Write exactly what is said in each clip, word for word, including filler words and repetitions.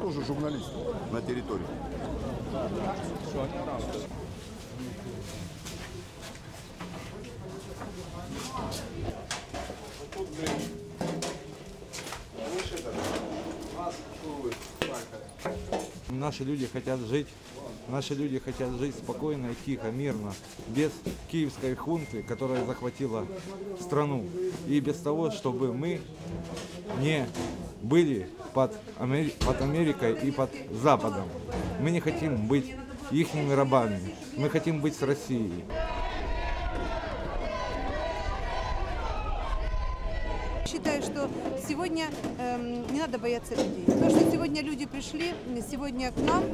тоже журналист на территории. Наши люди хотят жить. Наши люди хотят жить спокойно и тихо, мирно, без киевской хунты, которая захватила страну. И без того, чтобы мы не были под, Амер... под Америкой и под Западом. Мы не хотим быть ихними рабами. Мы хотим быть с Россией. Считаю, что сегодня э, не надо бояться людей. То, что сегодня люди пришли, сегодня к нам,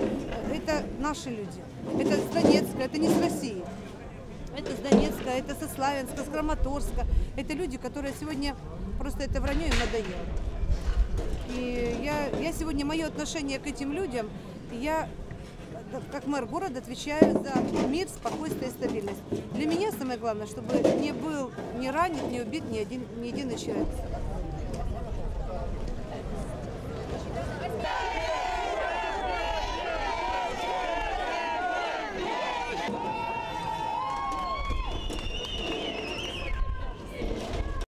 это наши люди. Это с Донецка, это не с России. Это с Донецка, это со Славянска, с Краматорска. Это люди, которые сегодня просто это вранье им надоело. И я, я сегодня, мое отношение к этим людям, я как мэр города отвечаю за мир, спокойствие и стабильность. Для меня самое главное, чтобы не был не ранен, не убит ни один, ни единый человек.